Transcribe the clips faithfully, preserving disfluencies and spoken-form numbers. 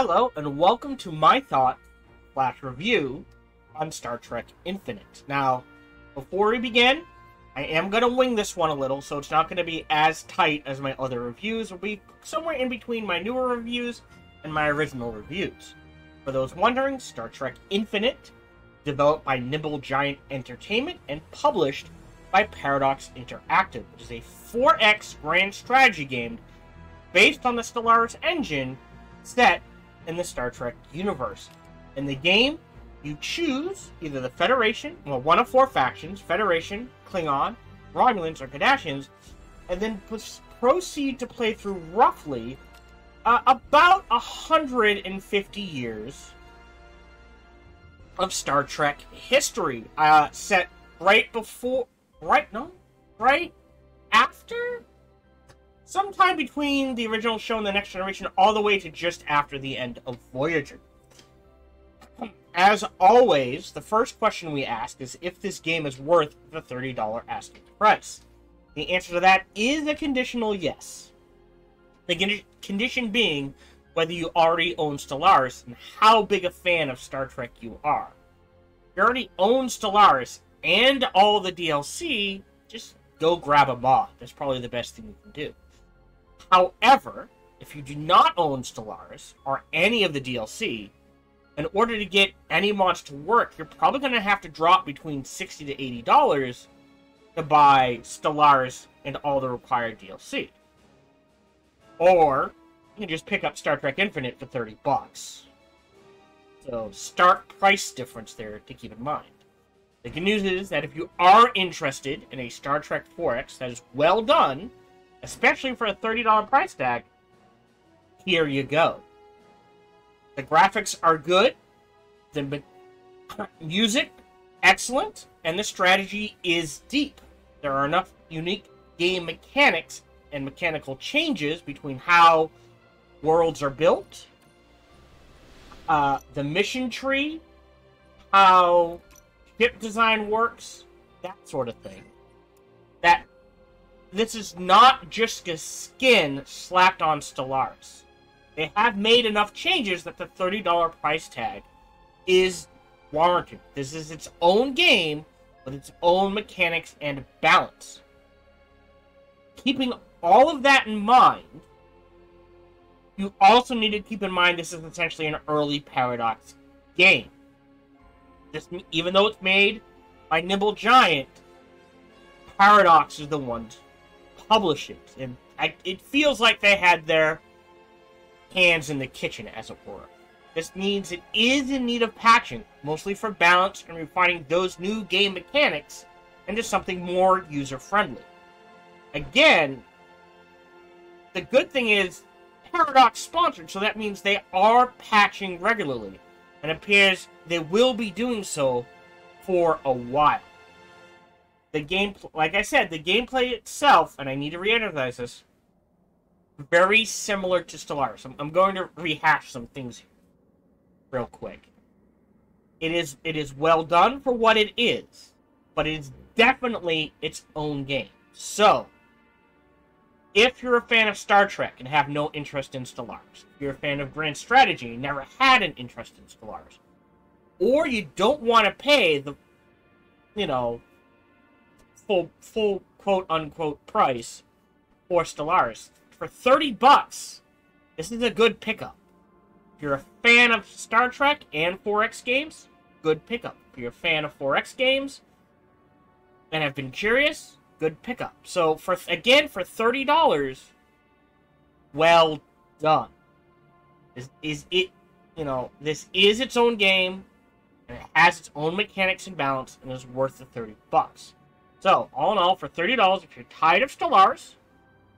Hello, and welcome to my thought slash review on Star Trek Infinite. Now, before we begin, I am going to wing this one a little, so it's not going to be as tight as my other reviews. It'll be somewhere in between my newer reviews and my original reviews. For those wondering, Star Trek Infinite, developed by Nimble Giant Entertainment and published by Paradox Interactive, which is a four X grand strategy game based on the Stellaris engine set in the Star Trek universe. In the game, you choose either the Federation, well, one of four factions, Federation, Klingon, Romulans, or Cardassians, and then proceed to play through roughly uh, about one hundred fifty years of Star Trek history, uh, set right before, right, no, right after? Sometime between the original show and The Next Generation, all the way to just after the end of Voyager. As always, the first question we ask is if this game is worth the thirty dollar asking price. The answer to that is a conditional yes. The condition being whether you already own Stellaris and how big a fan of Star Trek you are. If you already own Stellaris and all the D L C, just go grab a mod. That's probably the best thing you can do. However, if you do not own Stellaris or any of the D L C, in order to get any mods to work, you're probably going to have to drop between sixty to eighty dollars to buy Stellaris and all the required D L C. Or you can just pick up Star Trek Infinite for thirty bucks. So, stark price difference there to keep in mind. The good news is that if you are interested in a Star Trek four X that is well done, especially for a thirty dollar price tag, here you go. The graphics are good, the music excellent, and the strategy is deep. There are enough unique game mechanics and mechanical changes between how worlds are built, uh, the mission tree, how ship design works, that sort of thing. That this is not just a skin slapped on Stellaris. They have made enough changes that the thirty dollar price tag is warranted. This is its own game with its own mechanics and balance. Keeping all of that in mind, you also need to keep in mind this is essentially an early Paradox game. This, even though it's made by Nimble Giant, Paradox is the one to publish it. And I, it feels like they had their hands in the kitchen, as it were. This means it is in need of patching, mostly for balance and refining those new game mechanics into something more user-friendly. Again, the good thing is Paradox sponsored, so that means they are patching regularly. And it appears they will be doing so for a while. The game, like I said, the gameplay itself, and I need to re-emphasize this, very similar to Stellaris. I'm, I'm going to rehash some things here real quick. It is, it is well done for what it is, but it is definitely its own game. So, if you're a fan of Star Trek and have no interest in Stellaris, if you're a fan of grand strategy and never had an interest in Stellaris, or you don't want to pay the, you know, full, full quote-unquote price for Stellaris, for thirty bucks, this is a good pickup. If you're a fan of Star Trek and four X games, good pickup. If you're a fan of four X games and have been curious, good pickup. So, for again, for thirty dollars, well done. Is, is it, you know, this is its own game, and it has its own mechanics and balance, and is worth the thirty bucks. So, all in all, for thirty dollars, if you're tired of Stellaris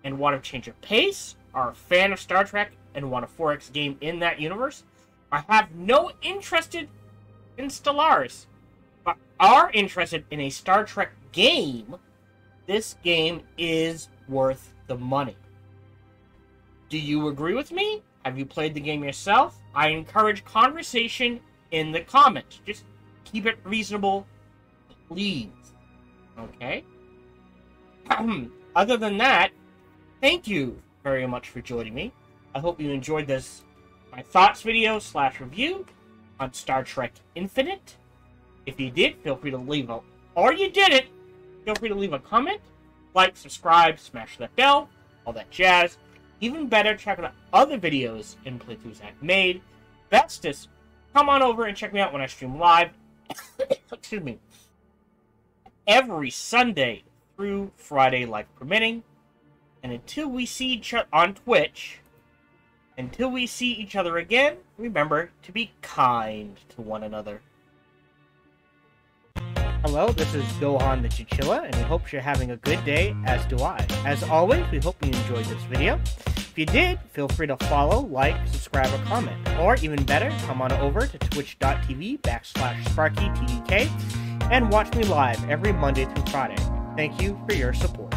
and want to change your pace, are a fan of Star Trek and want a four X game in that universe, or have no interest in Stellaris, but are interested in a Star Trek game, this game is worth the money. Do you agree with me? Have you played the game yourself? I encourage conversation in the comments. Just keep it reasonable, please. Okay? Other than that, thank you very much for joining me. I hope you enjoyed this my thoughts video slash review on Star Trek Infinite. If you did, feel free to leave a... Or you didn't, feel free to leave a comment, like, subscribe, smash that bell, all that jazz. Even better, check out other videos and playthroughs I've made. Bestest, come on over and check me out when I stream live. Excuse me. Every Sunday through Friday, life permitting. And until we see each other on Twitch, until we see each other again, remember to be kind to one another. Hello, this is Gohan the Chinchilla, and we hope you're having a good day, as do I. As always, we hope you enjoyed this video. If you did, feel free to follow, like, subscribe, or comment. Or even better, come on over to twitch.tv backslash sparkytdk and watch me live every Monday through Friday. Thank you for your support.